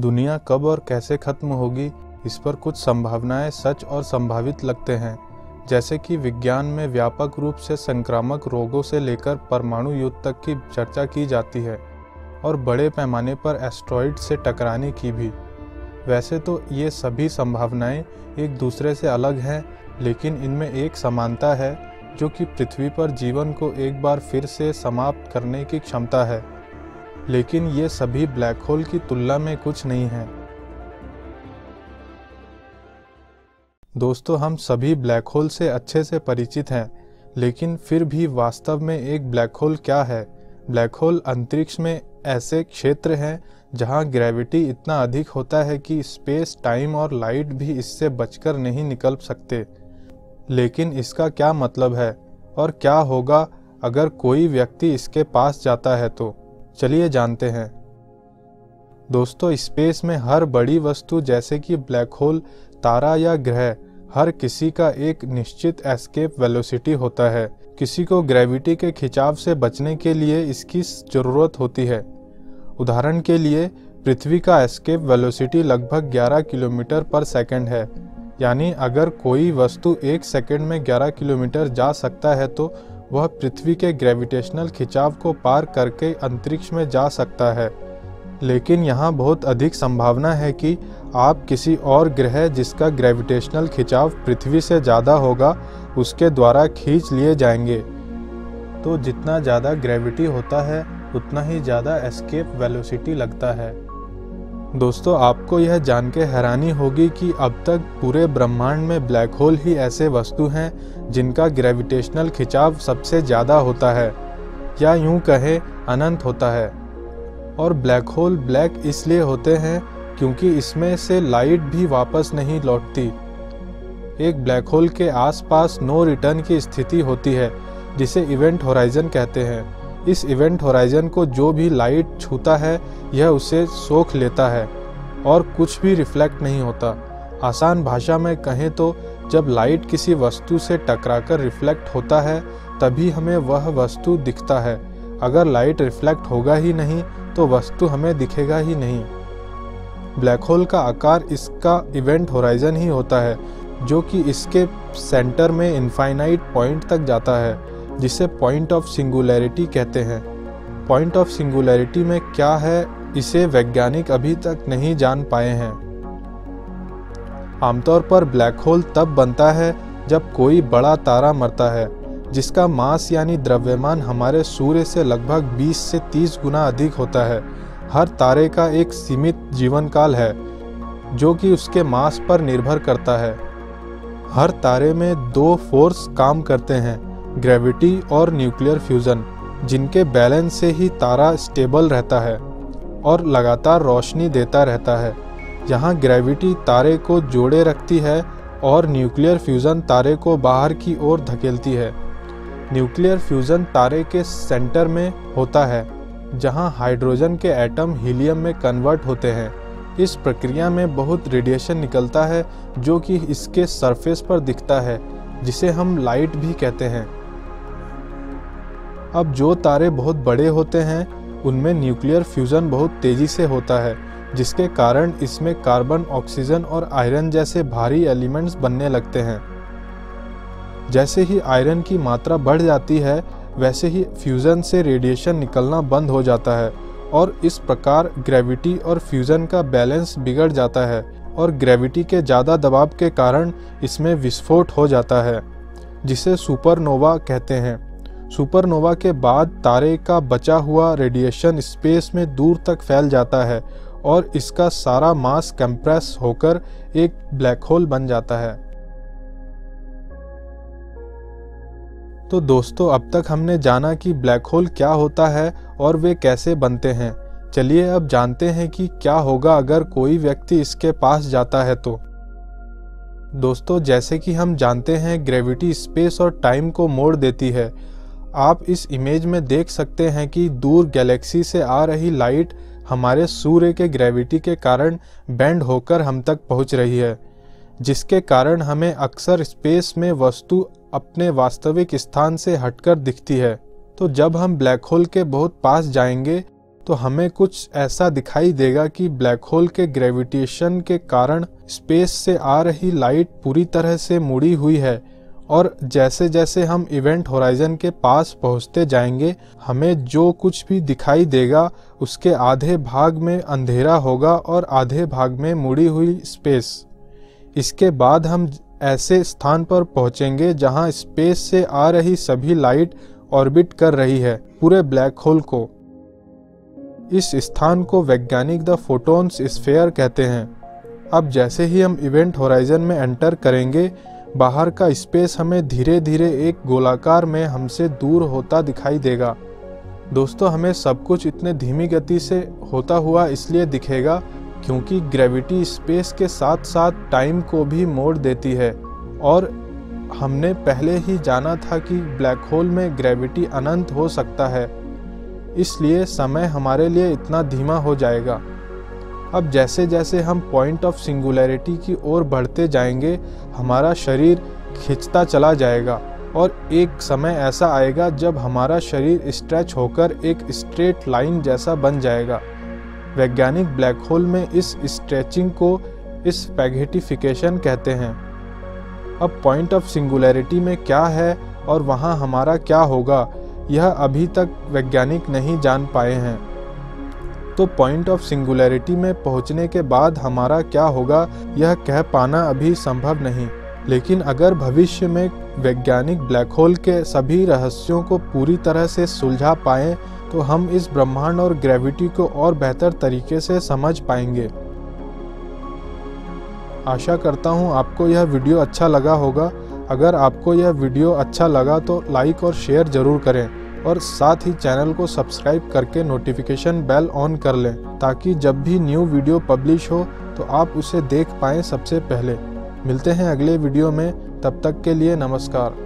दुनिया कब और कैसे खत्म होगी इस पर कुछ संभावनाएं सच और संभावित लगते हैं, जैसे कि विज्ञान में व्यापक रूप से संक्रामक रोगों से लेकर परमाणु युद्ध तक की चर्चा की जाती है और बड़े पैमाने पर एस्टेरॉइड से टकराने की भी। वैसे तो ये सभी संभावनाएं एक दूसरे से अलग हैं, लेकिन इनमें एक समानता है जो कि पृथ्वी पर जीवन को एक बार फिर से समाप्त करने की क्षमता है। लेकिन ये सभी ब्लैक होल की तुलना में कुछ नहीं है। दोस्तों, हम सभी ब्लैक होल से अच्छे से परिचित हैं, लेकिन फिर भी वास्तव में एक ब्लैक होल क्या है? ब्लैक होल अंतरिक्ष में ऐसे क्षेत्र हैं जहां ग्रेविटी इतना अधिक होता है कि स्पेस, टाइम और लाइट भी इससे बचकर नहीं निकल सकते। लेकिन इसका क्या मतलब है और क्या होगा अगर कोई व्यक्ति इसके पास जाता है, तो चलिए जानते हैं। दोस्तों, स्पेस में हर बड़ी वस्तु जैसे कि ब्लैक होल, तारा या ग्रह, हर किसी का एक निश्चित एस्केप वेलोसिटी होता है। किसी को ग्रेविटी के खिंचाव से बचने के लिए इसकी ज़रूरत होती है। उदाहरण के लिए पृथ्वी का एस्केप वेलोसिटी लगभग 11 किलोमीटर पर सेकंड है, यानी अगर कोई वस्तु एक सेकंड में 11 किलोमीटर जा सकता है तो वह पृथ्वी के ग्रेविटेशनल खिंचाव को पार करके अंतरिक्ष में जा सकता है। लेकिन यहाँ बहुत अधिक संभावना है कि आप किसी और ग्रह जिसका ग्रेविटेशनल खिंचाव पृथ्वी से ज़्यादा होगा उसके द्वारा खींच लिए जाएंगे। तो जितना ज़्यादा ग्रेविटी होता है उतना ही ज़्यादा एस्केप वेलोसिटी लगता है। दोस्तों, आपको यह जान के हैरानी होगी कि अब तक पूरे ब्रह्मांड में ब्लैक होल ही ऐसे वस्तु हैं जिनका ग्रेविटेशनल खिंचाव सबसे ज़्यादा होता है, या यूँ कहें अनंत होता है। और ब्लैक होल ब्लैक इसलिए होते हैं क्योंकि इसमें से लाइट भी वापस नहीं लौटती। एक ब्लैक होल के आसपास नो रिटर्न की स्थिति होती है, जिसे इवेंट होराइजन कहते हैं। इस इवेंट होराइजन को जो भी लाइट छूता है यह उसे सोख लेता है और कुछ भी रिफ्लेक्ट नहीं होता। आसान भाषा में कहें तो जब लाइट किसी वस्तु से टकराकर रिफ्लेक्ट होता है तभी हमें वह वस्तु दिखता है। अगर लाइट रिफ्लेक्ट होगा ही नहीं तो वस्तु हमें दिखेगा ही नहीं। ब्लैक होल का आकार इसका इवेंट होराइजन ही होता है, जो कि इसके सेंटर में इनफाइनाइट पॉइंट तक जाता है, जिसे पॉइंट ऑफ सिंगुलैरिटी कहते हैं। पॉइंट ऑफ सिंगुलैरिटी में क्या है इसे वैज्ञानिक अभी तक नहीं जान पाए हैं। आमतौर पर ब्लैक होल तब बनता है जब कोई बड़ा तारा मरता है जिसका मास यानी द्रव्यमान हमारे सूर्य से लगभग 20 से 30 गुना अधिक होता है। हर तारे का एक सीमित जीवन काल है जो कि उसके मास पर निर्भर करता है। हर तारे में दो फोर्स काम करते हैं, ग्रेविटी और न्यूक्लियर फ्यूज़न, जिनके बैलेंस से ही तारा स्टेबल रहता है और लगातार रोशनी देता रहता है। यहाँ ग्रेविटी तारे को जोड़े रखती है और न्यूक्लियर फ्यूज़न तारे को बाहर की ओर धकेलती है। न्यूक्लियर फ्यूज़न तारे के सेंटर में होता है जहां हाइड्रोजन के एटम हीलियम में कन्वर्ट होते हैं। इस प्रक्रिया में बहुत रेडिएशन निकलता है जो कि इसके सरफेस पर दिखता है, जिसे हम लाइट भी कहते हैं। अब जो तारे बहुत बड़े होते हैं उनमें न्यूक्लियर फ्यूज़न बहुत तेज़ी से होता है, जिसके कारण इसमें कार्बन, ऑक्सीजन और आयरन जैसे भारी एलिमेंट्स बनने लगते हैं। जैसे ही आयरन की मात्रा बढ़ जाती है वैसे ही फ्यूज़न से रेडिएशन निकलना बंद हो जाता है और इस प्रकार ग्रेविटी और फ्यूज़न का बैलेंस बिगड़ जाता है और ग्रेविटी के ज़्यादा दबाव के कारण इसमें विस्फोट हो जाता है, जिसे सुपरनोवा कहते हैं। सुपरनोवा के बाद तारे का बचा हुआ रेडिएशन स्पेस में दूर तक फैल जाता है और इसका सारा मास कंप्रेस होकर एक ब्लैक होल बन जाता है। तो दोस्तों, अब तक हमने जाना कि ब्लैक होल क्या होता है और वे कैसे बनते हैं। चलिए अब जानते हैं कि क्या होगा अगर कोई व्यक्ति इसके पास जाता है तो। दोस्तों, जैसे कि हम जानते हैं ग्रेविटी स्पेस और टाइम को मोड़ देती है। आप इस इमेज में देख सकते हैं कि दूर गैलेक्सी से आ रही लाइट हमारे सूर्य के ग्रेविटी के कारण बेंड होकर हम तक पहुंच रही है, जिसके कारण हमें अक्सर स्पेस में वस्तु अपने वास्तविक स्थान से हटकर दिखती है। तो जब हम ब्लैक होल के बहुत पास जाएंगे तो हमें कुछ ऐसा दिखाई देगा कि ब्लैक होल के ग्रेविटेशन के कारण स्पेस से आ रही लाइट पूरी तरह से मुड़ी हुई है, और जैसे जैसे हम इवेंट होराइजन के पास पहुंचते जाएंगे हमें जो कुछ भी दिखाई देगा उसके आधे भाग में अंधेरा होगा और आधे भाग में मुड़ी हुई स्पेस। इसके बाद हम ऐसे स्थान पर पहुंचेंगे जहां स्पेस से आ रही सभी लाइट ऑर्बिट कर रही है पूरे ब्लैक होल को। इस स्थान को वैज्ञानिक द फोटॉन्स स्फीयर कहते हैं। अब जैसे ही हम इवेंट होराइजन में एंटर करेंगे, बाहर का स्पेस हमें धीरे धीरे एक गोलाकार में हमसे दूर होता दिखाई देगा। दोस्तों, हमें सब कुछ इतने धीमी गति से होता हुआ इसलिए दिखेगा क्योंकि ग्रेविटी स्पेस के साथ साथ टाइम को भी मोड़ देती है, और हमने पहले ही जाना था कि ब्लैक होल में ग्रेविटी अनंत हो सकता है, इसलिए समय हमारे लिए इतना धीमा हो जाएगा। अब जैसे जैसे हम पॉइंट ऑफ सिंगुलैरिटी की ओर बढ़ते जाएंगे हमारा शरीर खिंचता चला जाएगा, और एक समय ऐसा आएगा जब हमारा शरीर स्ट्रेच होकर एक स्ट्रेट लाइन जैसा बन जाएगा। वैज्ञानिक ब्लैक होल में इस स्ट्रेचिंग को स्पैगेटिफिकेशन कहते हैं। अब पॉइंट ऑफ सिंगुलैरिटी में क्या है और वहाँ हमारा क्या होगा, यह अभी तक वैज्ञानिक नहीं जान पाए हैं। तो पॉइंट ऑफ सिंगुलैरिटी में पहुंचने के बाद हमारा क्या होगा यह कह पाना अभी संभव नहीं, लेकिन अगर भविष्य में वैज्ञानिक ब्लैक होल के सभी रहस्यों को पूरी तरह से सुलझा पाएं तो हम इस ब्रह्मांड और ग्रेविटी को और बेहतर तरीके से समझ पाएंगे। आशा करता हूं आपको यह वीडियो अच्छा लगा होगा। अगर आपको यह वीडियो अच्छा लगा तो लाइक और शेयर ज़रूर करें, और साथ ही चैनल को सब्सक्राइब करके नोटिफिकेशन बेल ऑन कर लें ताकि जब भी न्यू वीडियो पब्लिश हो तो आप उसे देख पाएँ सबसे पहले। मिलते हैं अगले वीडियो में, तब तक के लिए नमस्कार।